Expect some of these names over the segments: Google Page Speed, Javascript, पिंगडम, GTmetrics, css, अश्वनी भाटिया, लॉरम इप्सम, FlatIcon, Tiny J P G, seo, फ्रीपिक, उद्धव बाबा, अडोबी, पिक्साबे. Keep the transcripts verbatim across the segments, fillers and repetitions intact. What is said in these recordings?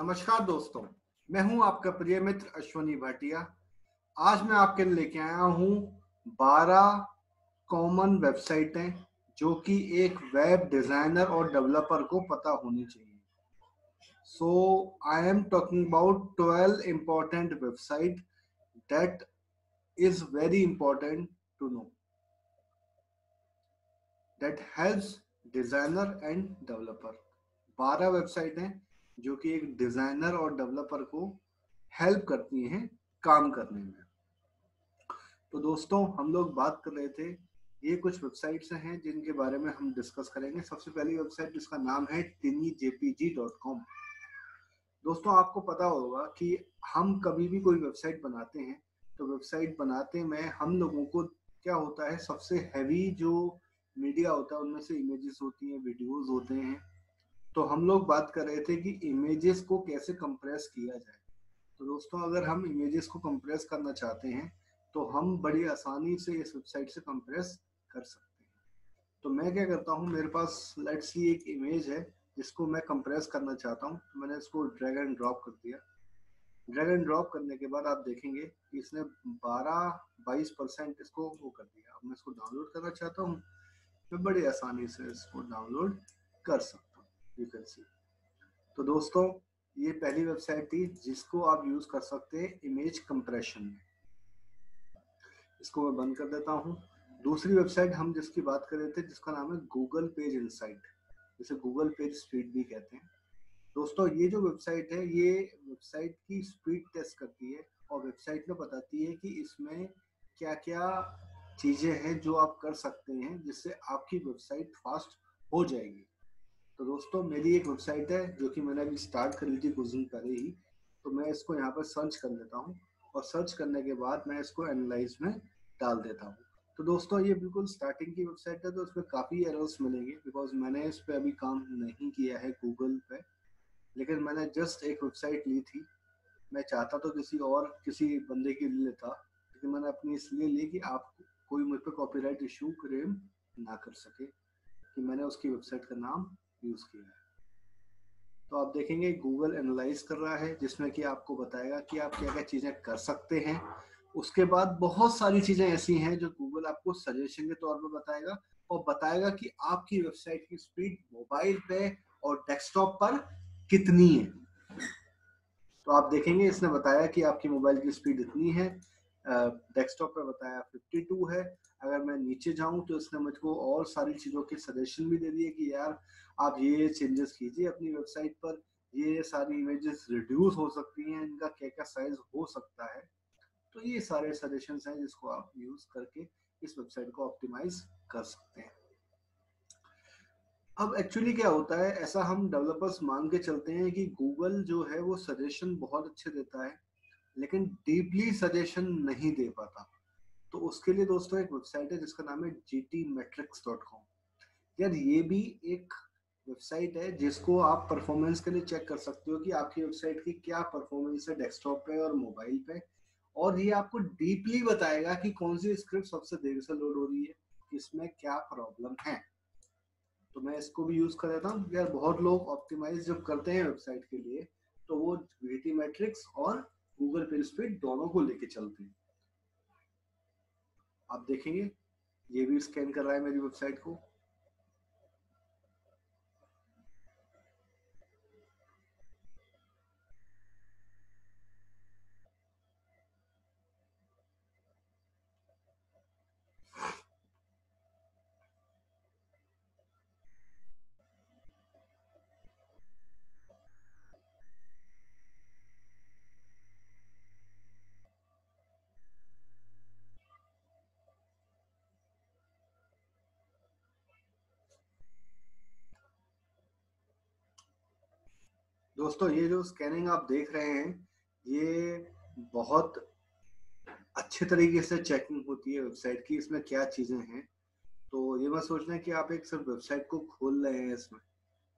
नमस्कार दोस्तों, मैं हूं आपका प्रिय मित्र अश्वनी भाटिया। आज मैं आपके लिए लेके आया हूं बारह कॉमन वेबसाइटें जो कि एक वेब डिजाइनर और डेवलपर को पता होनी चाहिए। So I am talking about twelve important website that is very important to know that helps designer and developer. बारह वेबसाइट हैं जो कि एक डिजाइनर और डेवलपर को हेल्प करती हैं काम करने में। तो दोस्तों, हम लोग बात कर रहे थे, ये कुछ वेबसाइट्स हैं जिनके बारे में हम डिस्कस करेंगे। सबसे पहली वेबसाइट जिसका नाम है Tiny J P G dot com। दोस्तों, आपको पता होगा कि हम कभी भी कोई वेबसाइट बनाते हैं तो वेबसाइट बनाते में हम लोगों को क्या होता है, सबसे हैवी जो मीडिया होता है उनमें से इमेजेस होती हैं, वीडियोज होते हैं। तो हम लोग बात कर रहे थे कि इमेजेस को कैसे कंप्रेस किया जाए। तो दोस्तों, अगर हम इमेजेस को कंप्रेस करना चाहते हैं तो हम बड़ी आसानी से इस वेबसाइट से कंप्रेस कर सकते हैं। तो मैं क्या करता हूँ, मेरे पास लेट्स सी एक इमेज है जिसको मैं कंप्रेस करना चाहता हूँ। तो मैंने इसको ड्रैग एंड ड्रॉप कर दिया। ड्रैग एंड ड्रॉप करने के बाद आप देखेंगे कि इसने बारह बाईस परसेंट इसको वो कर दिया। अब मैं इसको डाउनलोड करना चाहता हूँ, मैं बड़ी आसानी से इसको डाउनलोड कर सकता हूँ। तो दोस्तों, ये पहली वेबसाइट थी जिसको आप यूज कर सकते हैं इमेज कंप्रेशन में। इसको मैं बंद कर देता हूं। दूसरी वेबसाइट हम जिसकी बात कर रहे थे जिसका नाम है Google Page Insights, जिसे Google Page Speed भी कहते हैं। दोस्तों, ये जो वेबसाइट है ये वेबसाइट की स्पीड टेस्ट करती है और वेबसाइट में बताती है कि इसमें क्या क्या चीजें हैं जो आप कर सकते हैं जिससे आपकी वेबसाइट फास्ट हो जाएगी। तो दोस्तों, मेरी एक वेबसाइट है जो कि मैंने अभी स्टार्ट कर ली थी कुछ दिन पहले ही। तो मैं इसको यहाँ पर सर्च कर लेता हूँ और सर्च करने के बाद मैं इसको एनालाइज में डाल देता हूँ। तो दोस्तों, ये बिल्कुल स्टार्टिंग की वेबसाइट है तो इसमें काफ़ी एरर्स मिलेंगे बिकॉज मैंने इस पर अभी काम नहीं किया है गूगल पे। लेकिन मैंने जस्ट एक वेबसाइट ली थी, मैं चाहता तो किसी और किसी बंदे की ले लेता, लेकिन मैंने अपनी इसलिए ली कि आप कोई मुझ पर कॉपीराइट इशू क्लेम ना कर सके कि मैंने उसकी वेबसाइट का नाम यूज किया है। तो आप देखेंगे गूगल एनालाइज कर रहा है जिसमें कि आपको बताएगा कि आप क्या क्या चीजें कर सकते हैं। उसके बाद बहुत सारी चीजें ऐसी हैं जो गूगल आपको सजेशन के तौर पर बताएगा और बताएगा कि आपकी वेबसाइट की स्पीड मोबाइल पे और डेस्कटॉप पर कितनी है। तो आप देखेंगे इसने बताया कि आपकी मोबाइल की स्पीड इतनी है, डेस्कटॉप पर बताया बावन है। अगर मैं नीचे जाऊं तो इसने मुझको और सारी चीज़ों के सजेशन भी दे दिए कि यार आप ये चेंजेस कीजिए अपनी वेबसाइट पर, ये सारी इमेजेस रिड्यूस हो सकती हैं, इनका क्या क्या साइज हो सकता है। तो ये सारे सजेशंस हैं जिसको आप यूज करके इस वेबसाइट को ऑप्टिमाइज कर सकते हैं। अब एक्चुअली क्या होता है, ऐसा हम डेवलपर्स मान के चलते हैं कि गूगल जो है वो सजेशन बहुत अच्छे देता है लेकिन डीपली सजेशन नहीं दे पाता। तो उसके लिए दोस्तों एक वेबसाइट है जिसका नाम है G T metrics dot com। यार, ये भी एक वेबसाइट है जिसको आप परफॉर्मेंस के लिए चेक कर सकते हो कि आपकी वेबसाइट की क्या परफॉर्मेंस है डेस्कटॉप पे और मोबाइल पे, और ये आपको डीपली बताएगा कि कौन सी स्क्रिप्ट सबसे देर से लोड हो रही है, इसमें क्या प्रॉब्लम है। तो मैं इसको भी यूज कर लेता हूँ। यार, बहुत लोग ऑप्टिमाइज जब करते हैं वेबसाइट के लिए तो वो G T metrics और गूगल पेज स्पीड दोनों को लेके चलते हैं। आप देखेंगे ये भी स्कैन कर रहा है मेरी वेबसाइट को। दोस्तों, ये जो स्कैनिंग आप देख रहे हैं ये बहुत अच्छे तरीके से चेकिंग होती है वेबसाइट की, इसमें क्या चीजें हैं। तो ये मत सोचना कि आप एक सिर्फ वेबसाइट को खोल रहे हैं इसमें,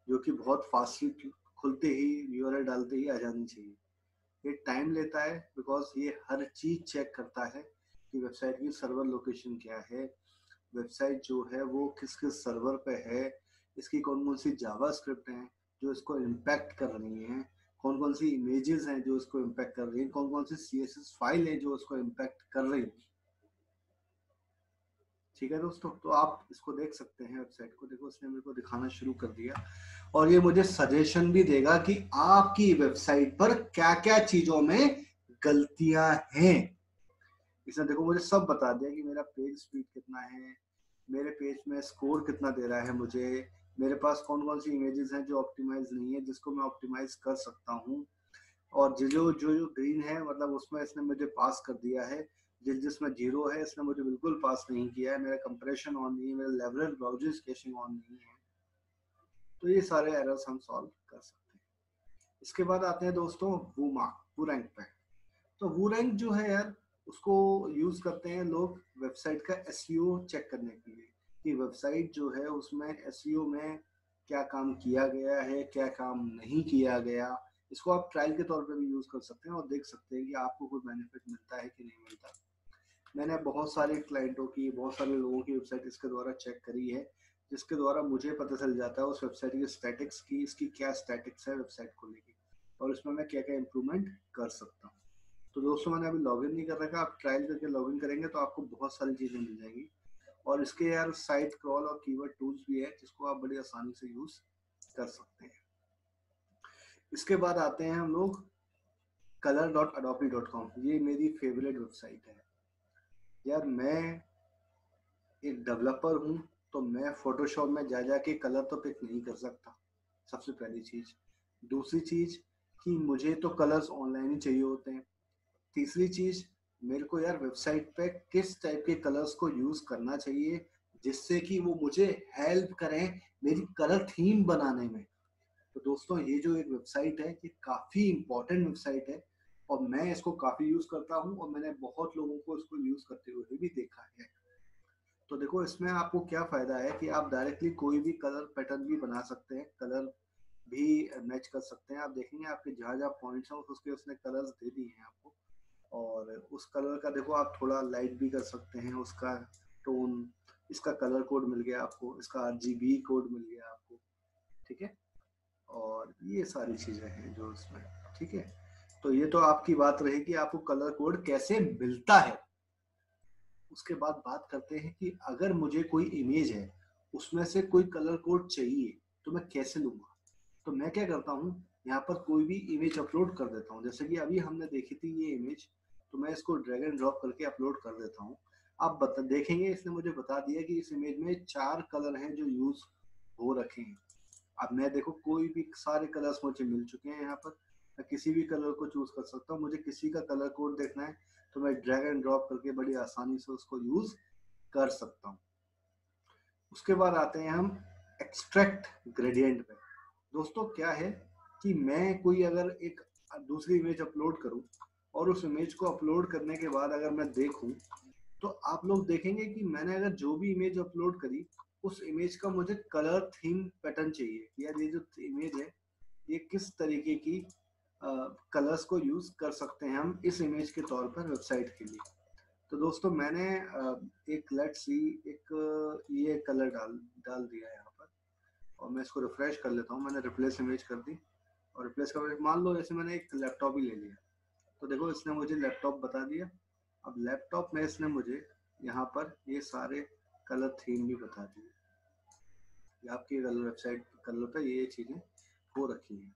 जो कि बहुत फास्टली खुलते ही यूआरएल डालते ही आ जानी चाहिए। ये टाइम लेता है बिकॉज ये हर चीज चेक करता है कि वेबसाइट की सर्वर लोकेशन क्या है, वेबसाइट जो है वो किस किस सर्वर पे है, इसकी कौन कौन सी जावा स्क्रिप्ट है जो इसको इम्पैक्ट कर रही हैं, कौन कौन सी इमेजेस हैं जो इसको इम्पैक्ट कर रही हैं, कौन कौन सी सीएसएस फाइल है जो इसको इम्पैक्ट कर रही है। ठीक है दोस्तों, तो आप इसको देख सकते हैं वेबसाइट को। देखो इसने मेरे को दिखाना शुरू कर दिया और ये मुझे सजेशन भी देगा कि आपकी वेबसाइट पर क्या क्या चीजों में गलतियां हैं। इसने देखो मुझे सब बता दिया कि मेरा पेज स्पीड कितना है, मेरे पेज में स्कोर कितना दे रहा है मुझे, मेरे पास कौन कौन सी इमेजेस हैं जो ऑप्टिमाइज नहीं है जिसको मैं ऑप्टिमाइज कर सकता हूँ, और जो जो जो ग्रीन है मतलब उसमें इसने मुझे पास कर दिया है, जिस जिसमें जीरो है इसने मुझे बिल्कुल पास नहीं किया है, मेरा कंप्रेशन ऑन नहीं है, मेरा लेवरेज ब्राउजिंग कैशिंग ऑन नहीं है। तो ये सारे एरर्स हम सॉल्व कर सकते हैं। इसके बाद आते हैं दोस्तों वू मार्क वू रैंक पे। तो वू रैंक जो है यार उसको यूज करते हैं लोग वेबसाइट का एसईओ चेक करने के लिए कि वेबसाइट जो है उसमें एसईओ में क्या काम किया गया है, क्या काम नहीं किया गया। इसको आप ट्रायल के तौर पे भी यूज कर सकते हैं और देख सकते हैं कि आपको कोई बेनिफिट मिलता है कि नहीं मिलता। मैंने बहुत सारे क्लाइंटों की, बहुत सारे लोगों की वेबसाइट इसके द्वारा चेक करी है, जिसके द्वारा मुझे पता चल जाता है उस वेबसाइट की स्टैटिक्स की, इसकी क्या स्टैटिक्स है वेबसाइट को लेके और इसमें मैं क्या क्या इम्प्रूवमेंट कर सकता हूँ। तो दोस्तों मैंने अभी लॉगिन नहीं कर रखा, आप ट्रायल करके लॉगिन करेंगे तो आपको बहुत सारी चीज़ें मिल जाएंगी। और इसके यार साइट क्रॉल और कीवर्ड टूल्स भी है जिसको आप बड़ी आसानी से यूज कर सकते हैं। इसके बाद आते हैं हम लोग colour dot अडोबी dot com. ये मेरी फेवरेट वेबसाइट है यार। मैं एक डेवलपर हूँ तो मैं फोटोशॉप में जा जा के कलर तो पिक नहीं कर सकता, सबसे पहली चीज़। दूसरी चीज़ कि मुझे तो कलर्स ऑनलाइन ही चाहिए होते हैं। तीसरी चीज़ मेरे को यार वेबसाइट पे किस टाइप के कलर्स को यूज़ करना चाहिए जिससे कि वो मुझे हेल्प करें मेरी कलर थीम बनाने में। तो दोस्तों ये जो एक वेबसाइट है ये काफ़ी इम्पोर्टेंट वेबसाइट है और मैं इसको काफ़ी यूज़ करता हूँ और मैंने बहुत लोगों को इसको यूज़ करते हुए भी देखा है। तो देखो इसमें आपको क्या फ़ायदा है कि आप डायरेक्टली कोई भी कलर पैटर्न भी बना सकते हैं, कलर भी मैच कर सकते हैं। आप देखेंगे आपके जहाँ जहाँ पॉइंट्स हैं उसके उसने कलर्स दे दिए हैं आपको, और उस कलर का देखो आप थोड़ा लाइट भी कर सकते हैं, उसका टोन, इसका कलर कोड मिल गया आपको, इसका आर जी बी कोड मिल गया आपको। ठीक है, और ये सारी चीज़ें हैं जो उसमें। ठीक है, तो ये तो आपकी बात रहेगी आपको कलर कोड कैसे मिलता है। उसके बाद बात करते हैं कि अगर मुझे कोई इमेज है उसमें से कोई कलर कोड चाहिए तो मैं कैसे लूँगा। तो मैं क्या करता हूँ, यहाँ पर कोई भी इमेज अपलोड कर देता हूँ। जैसे कि अभी हमने देखी थी ये इमेज, तो मैं इसको ड्रैग एंड ड्रॉप करके अपलोड कर देता हूँ। आप बता देखेंगे इसने मुझे बता दिया कि इस इमेज में चार कलर हैं जो यूज हो रखे हैं। अब मैं देखो कोई भी सारे कलर्स मुझे मिल चुके हैं, यहाँ पर मैं किसी भी कलर को चूज कर सकता हूँ। मुझे किसी का कलर कोड देखना है तो मैं ड्रैग एंड ड्रॉप करके बड़ी आसानी से उसको यूज कर सकता हूँ। उसके बाद आते हैं हम एक्सट्रैक्ट ग्रेडियंट पे। दोस्तों क्या है कि मैं कोई अगर एक दूसरी इमेज अपलोड करूँ और उस इमेज को अपलोड करने के बाद अगर मैं देखूँ तो आप लोग देखेंगे कि मैंने अगर जो भी इमेज अपलोड करी उस इमेज का मुझे कलर थीम पैटर्न चाहिए कि यार ये जो इमेज है ये किस तरीके की कलर्स uh, को यूज़ कर सकते हैं हम इस इमेज के तौर पर वेबसाइट के लिए। तो दोस्तों मैंने uh, एक लेट्स सी एक uh, ये कलर डाल डाल दिया यहाँ पर और मैं इसको रिफ्रेश कर लेता हूँ। मैंने रिप्लेस इमेज कर दी और रिप्लेस कर मान लो जैसे मैंने एक लैपटॉप ही ले लिया, तो देखो इसने मुझे लैपटॉप बता दिया। अब लैपटॉप में इसने मुझे यहाँ पर ये सारे कलर थीम भी बता दिए। आपकी वेबसाइट कलर पर ये चीज़ें हो रखी हैं।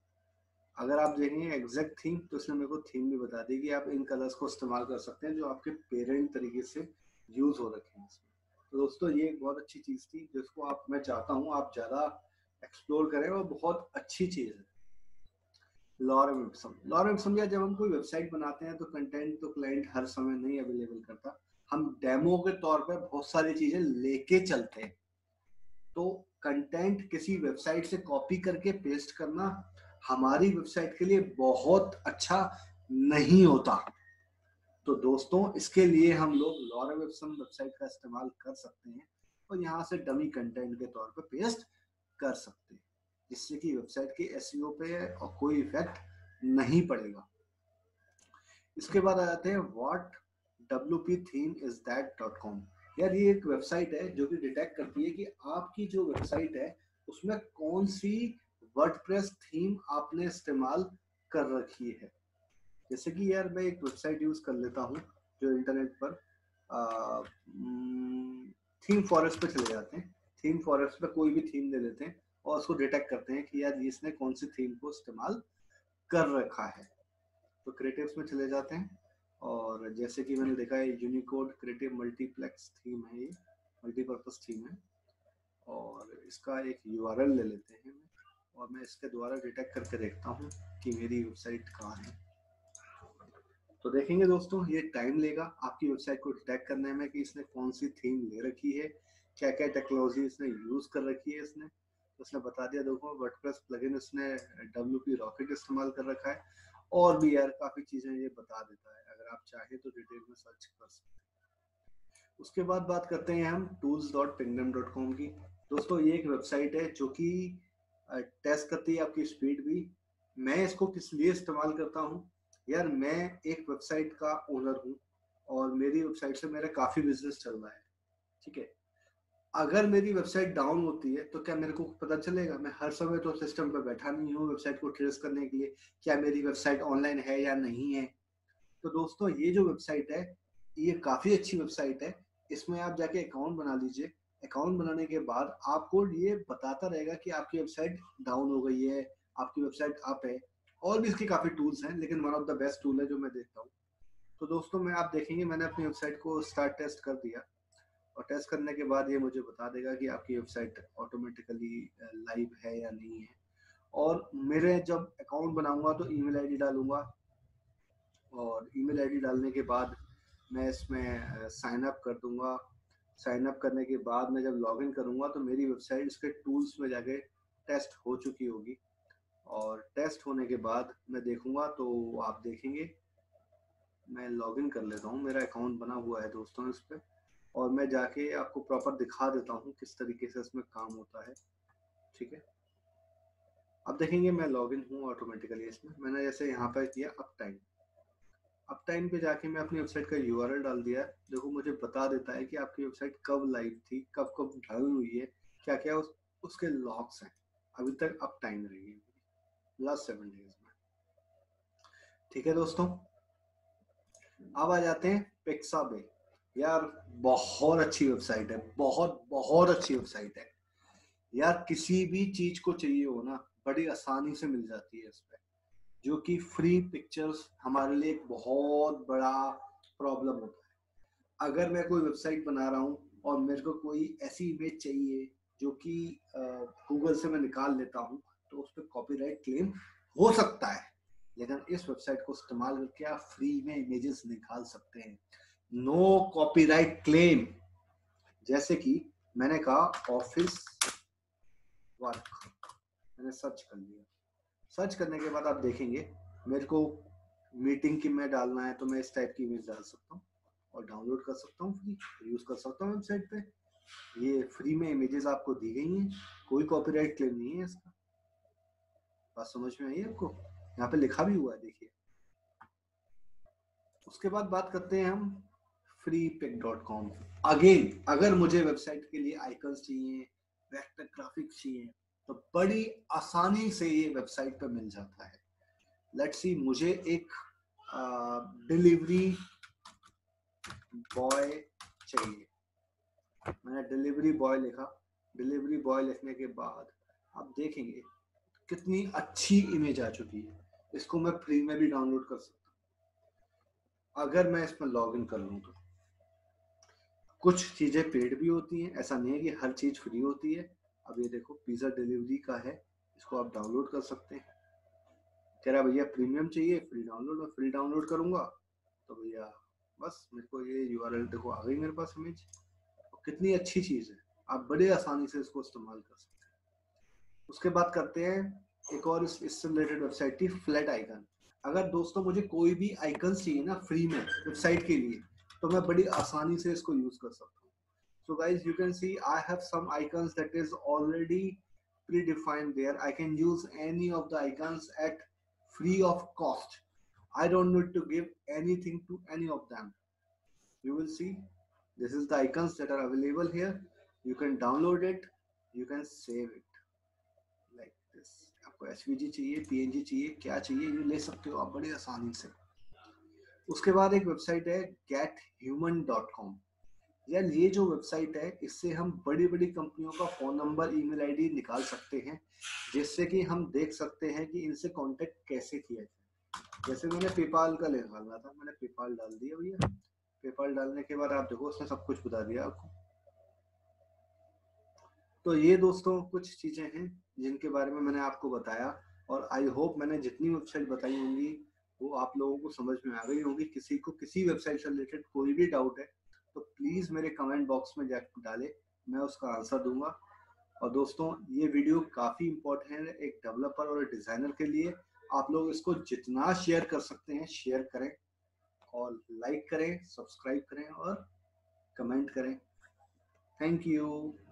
अगर आप देखेंगे एग्जैक्ट थीम तो इसने मेरे को थीम भी बता दी कि आप इन कलर्स को इस्तेमाल कर सकते हैं जो आपके पेरेंट तरीके से यूज़ हो रखे हैं इसमें। तो दोस्तों ये एक बहुत अच्छी चीज़ थी जिसको आप मैं चाहता हूँ आप ज़्यादा एक्सप्लोर करें और बहुत अच्छी चीज़ है। लॉरम इप्सम लॉरम इप्सम जब हम कोई वेबसाइट बनाते हैं तो कंटेंट तो क्लाइंट हर समय नहीं अवेलेबल करता, हम डेमो के तौर पर बहुत सारी चीज़ें लेके चलते हैं। तो कंटेंट किसी वेबसाइट से कॉपी करके पेस्ट करना हमारी वेबसाइट के लिए बहुत अच्छा नहीं होता। तो दोस्तों इसके लिए हम लोग लॉरम इप्सम वेबसाइट का इस्तेमाल कर सकते हैं और यहाँ से डमी कंटेंट के तौर पर पेस्ट कर सकते हैं जिससे कि वेबसाइट के एसईओ पे और कोई इफेक्ट नहीं पड़ेगा। इसके बाद आ जाते हैं what W P theme is that dot com. यार ये एक वेबसाइट है जो कि डिटेक्ट करती है कि आपकी जो वेबसाइट है उसमें कौन सी वर्डप्रेस थीम आपने इस्तेमाल कर रखी है। जैसे कि यार मैं एक वेबसाइट यूज कर लेता हूँ जो इंटरनेट पर आ, थीम फॉरेस्ट पे चले जाते हैं, थीम फॉरेस्ट पे कोई भी थीम दे लेते हैं और उसको डिटेक्ट करते हैं कि यार इसने कौन सी थीम को इस्तेमाल कर रखा है। तो क्रिएटिव्स में चले जाते हैं और जैसे कि मैंने देखा है यूनिकोड क्रिएटिव मल्टीप्लेक्स थीम है, ये मल्टीपर्पज थीम है और इसका एक यूआरएल ले लेते हैं और मैं इसके द्वारा डिटेक्ट करके देखता हूँ कि मेरी वेबसाइट कहाँ है। तो देखेंगे दोस्तों ये टाइम लेगा आपकी वेबसाइट को डिटेक्ट करने में कि इसने कौन सी थीम ले रखी है, क्या क्या टेक्नोलॉजी इसने यूज कर रखी है। इसने उसने बता दिया देखो वर्डप्रेस प्लगइन, इसने डब्ल्यूपी रॉकेट इस्तेमाल कर रखा है और भी यार काफी चीजें ये बता देता है, अगर आप चाहें तो डिटेल में सर्च कर सकते हैं। उसके बाद बात करते हैं हम tools dot पिंगडम dot com की। दोस्तों ये एक वेबसाइट है जो कि टेस्ट करती है आपकी स्पीड भी। मैं इसको किस लिए इस्तेमाल करता हूँ यार, मैं एक वेबसाइट का ओनर हूँ और मेरी वेबसाइट से मेरा काफी बिजनेस चल रहा है, ठीक है। अगर मेरी वेबसाइट डाउन होती है तो क्या मेरे को पता चलेगा? मैं हर समय तो सिस्टम पर बैठा नहीं हूँ वेबसाइट को ट्रेस करने के लिए, क्या मेरी वेबसाइट ऑनलाइन है या नहीं है। तो दोस्तों ये जो वेबसाइट है ये काफी अच्छी वेबसाइट है, इसमें आप जाके अकाउंट बना लीजिए। अकाउंट बनाने के बाद आपको ये बताता रहेगा कि आपकी वेबसाइट डाउन हो गई है, आपकी वेबसाइट अप है, और भी इसके काफी टूल्स हैं लेकिन one of the best tool है जो मैं देखता हूँ। तो दोस्तों मैं आप देखेंगे मैंने अपनी वेबसाइट को स्टार्ट टेस्ट कर दिया और टेस्ट करने के बाद ये मुझे बता देगा कि आपकी वेबसाइट ऑटोमेटिकली लाइव है या नहीं है। और मेरे जब अकाउंट बनाऊंगा तो ईमेल आईडी डालूंगा और ईमेल आईडी डालने के बाद मैं इसमें साइन अप कर दूंगा। साइन अप करने के बाद मैं जब लॉगिन करूंगा तो मेरी वेबसाइट इसके टूल्स में जाके टेस्ट हो चुकी होगी और टेस्ट होने के बाद मैं देखूंगा। तो आप देखेंगे मैं लॉगिन कर लेता हूँ, मेरा अकाउंट बना हुआ है दोस्तों इस पर, और मैं जाके आपको प्रॉपर दिखा देता हूँ किस तरीके से इसमें काम होता है, ठीक है। अब देखेंगे मैं लॉगिन हूँ ऑटोमेटिकली इसमें। मैंने जैसे यहाँ पर किया अप टाइम, अप टाइम पे जाके मैं अपनी वेबसाइट का यूआरएल डाल दिया, देखो मुझे बता देता है कि आपकी वेबसाइट कब लाइव थी, कब कब डाउन हुई है, क्या क्या उस, उसके लॉग्स हैं, अभी तक अप टाइम रही है लास्ट सेवन डेज में, ठीक है दोस्तों। अब आ जाते हैं पिक्साबे। यार बहुत अच्छी वेबसाइट है, बहुत बहुत अच्छी वेबसाइट है यार। किसी भी चीज को चाहिए हो ना बड़ी आसानी से मिल जाती है इस पे, जो कि फ्री पिक्चर्स हमारे लिए एक बहुत बड़ा प्रॉब्लम होता है। अगर मैं कोई वेबसाइट बना रहा हूँ और मेरे को कोई ऐसी इमेज चाहिए जो कि गूगल से मैं निकाल लेता हूँ तो उस पर कॉपीराइट क्लेम हो सकता है, लेकिन इस वेबसाइट को इस्तेमाल करके आप फ्री में इमेजेस निकाल सकते हैं, नो कॉपीराइट क्लेम। जैसे कि मैंने कहा ऑफिस वर्क, मैंने सर्च कर लिया। सर्च करने के बाद आप देखेंगे मेरे को मीटिंग की मैं डालना है तो मैं इस टाइप की इमेज डाल सकता हूँ और डाउनलोड कर सकता हूँ, फ्री यूज कर सकता हूँ वेबसाइट पे। ये फ्री में इमेजेस आपको दी गई हैं, कोई कॉपीराइट क्लेम नहीं है इसका। बात समझ में आई आपको? यहाँ पे लिखा भी हुआ है देखिए। उसके बाद बात करते हैं हम फ्रीपिक डॉट कॉम। अगेन अगर मुझे वेबसाइट के लिए आइकन्स चाहिए, वेक्टर ग्राफिक्स चाहिए तो बड़ी आसानी से ये वेबसाइट पर मिल जाता है। लेट्स सी, मुझे एक डिलीवरी बॉय चाहिए, मैंने डिलीवरी बॉय लिखा। डिलीवरी बॉय लिखने के बाद आप देखेंगे कितनी अच्छी इमेज आ चुकी है। इसको मैं फ्री में भी डाउनलोड कर सकता हूँ अगर मैं इसमें लॉगिन कर लूँ तो। कुछ चीजें पेड भी होती हैं, ऐसा नहीं है कि हर चीज फ्री होती है। अब ये देखो पिज्जा डिलीवरी का है, इसको आप डाउनलोड कर सकते हैं। कह रहा भैया प्रीमियम चाहिए, फ्री डाउनलोड, और फ्री डाउनलोड करूंगा तो भैया बस मेरे को ये यूआरएल देखो आ गई मेरे पास इमेज। कितनी अच्छी चीज है, आप बड़े आसानी से इसको इस्तेमाल कर सकते हैं। उसके बाद करते हैं एक और इससे रिलेटेड वेबसाइट थी फ्लैट आइकन। अगर दोस्तों मुझे कोई भी आइकन चाहिए ना फ्री में वेबसाइट के लिए तो मैं बड़ी आसानी से इसको यूज कर सकता हूँ। So guys you can see I have some icons that is already predefined there. I can use any of the icons at free of cost. I don't need to give anything to any of them. You will see this is the icons that are available here. You can download it, you can save it. आपको SVG चाहिए, PNG चाहिए, क्या चाहिए, ये ले सकते हो आप बड़ी आसानी से। उसके बाद एक वेबसाइट है गेट ह्यूमन डॉट कॉम। यार ये जो वेबसाइट है इससे हम बड़ी बड़ी कंपनियों का फोन नंबर, ईमेल आईडी निकाल सकते हैं, जिससे कि हम देख सकते हैं कि इनसे कांटेक्ट कैसे किया जाए। जैसे मैंने पेपाल का निकालना था, मैंने पेपाल डाल दिया भैया। पेपाल डालने के बाद आप देखो उसने सब कुछ बता दिया आपको। तो ये दोस्तों कुछ चीजें हैं जिनके बारे में मैंने आपको बताया, और आई होप मैंने जितनी वेबसाइट बताई होंगी वो आप लोगों को समझ में आ गई होगी। किसी को किसी वेबसाइट से रिलेटेड कोई भी डाउट है तो प्लीज मेरे कमेंट बॉक्स में जाकर डालें, मैं उसका आंसर दूंगा। और दोस्तों ये वीडियो काफी इंपॉर्टेंट है एक डेवलपर और डिजाइनर के लिए। आप लोग इसको जितना शेयर कर सकते हैं शेयर करें, और लाइक करें, सब्सक्राइब करें और कमेंट करें। Thank you.